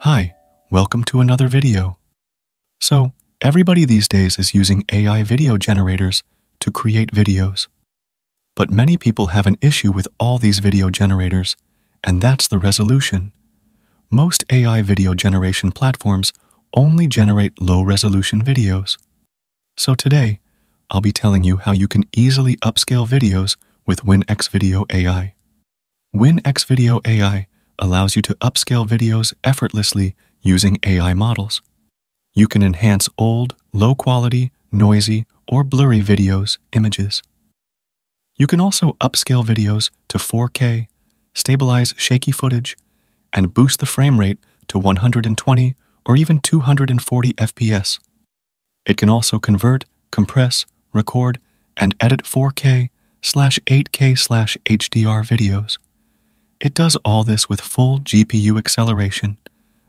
Hi, welcome to another video. So, everybody these days is using AI video generators to create videos. But many people have an issue with all these video generators, and that's the resolution. Most AI video generation platforms only generate low-resolution videos. So today, I'll be telling you how you can easily upscale videos with WinXVideo AI. WinXVideo AI allows you to upscale videos effortlessly using AI models. You can enhance old, low-quality, noisy, or blurry videos, images. You can also upscale videos to 4K, stabilize shaky footage, and boost the frame rate to 120 or even 240 FPS. It can also convert, compress, record, and edit 4K/8K/HDR videos. It does all this with full GPU acceleration,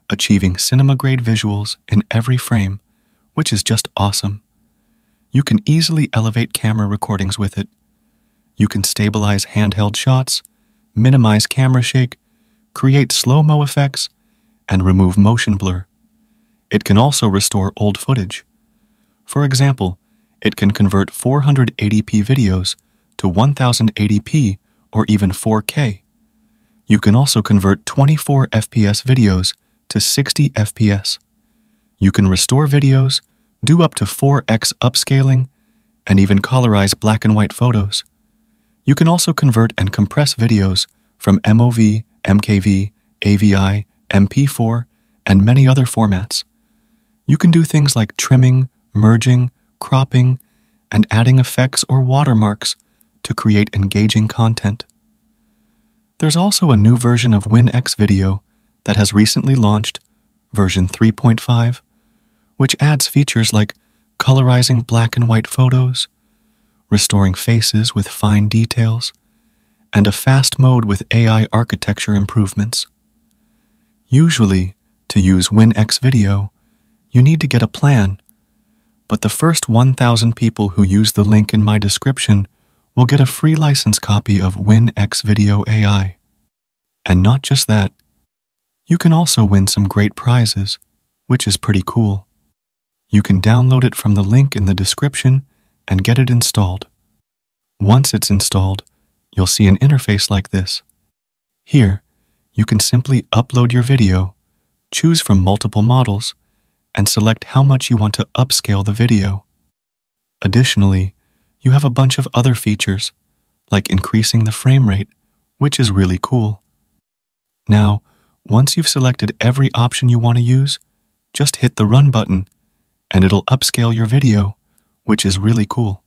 achieving cinema-grade visuals in every frame, which is just awesome. You can easily elevate camera recordings with it. You can stabilize handheld shots, minimize camera shake, create slow-mo effects, and remove motion blur. It can also restore old footage. For example, it can convert 480p videos to 1080p or even 4K. You can also convert 24 FPS videos to 60 FPS. You can restore videos, do up to 4x upscaling, and even colorize black and white photos. You can also convert and compress videos from MOV, MKV, AVI, MP4, and many other formats. You can do things like trimming, merging, cropping, and adding effects or watermarks to create engaging content. There's also a new version of WinXVideo that has recently launched, version 3.5, which adds features like colorizing black and white photos, restoring faces with fine details, and a fast mode with AI architecture improvements. Usually, to use WinXVideo, you need to get a plan, but the first 1,000 people who use the link in my description we'll get a free license copy of WinXVideo AI. And not just that, you can also win some great prizes, which is pretty cool. You can download it from the link in the description and get it installed. Once it's installed, you'll see an interface like this. Here, you can simply upload your video, choose from multiple models, and select how much you want to upscale the video. Additionally, you have a bunch of other features, like increasing the frame rate, which is really cool. Now, once you've selected every option you want to use, just hit the Run button, and it'll upscale your video, which is really cool.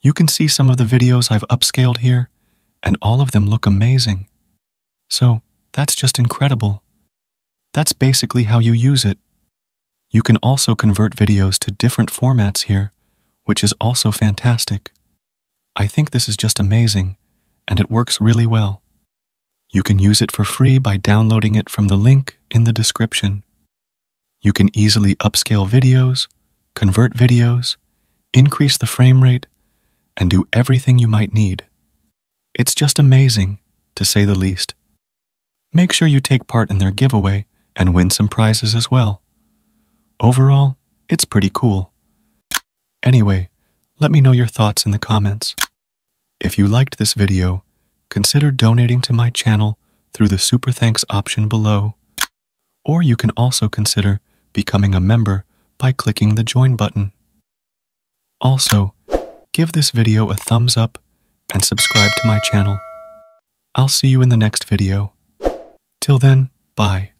You can see some of the videos I've upscaled here, and all of them look amazing. So, that's just incredible. That's basically how you use it. You can also convert videos to different formats here, which is also fantastic. I think this is just amazing, and it works really well. You can use it for free by downloading it from the link in the description. You can easily upscale videos, convert videos, increase the frame rate, and do everything you might need. It's just amazing, to say the least. Make sure you take part in their giveaway and win some prizes as well. Overall, it's pretty cool. Anyway, let me know your thoughts in the comments. If you liked this video, consider donating to my channel through the Super Thanks option below, or you can also consider becoming a member by clicking the Join button. Also, give this video a thumbs up and subscribe to my channel. I'll see you in the next video. Till then, bye.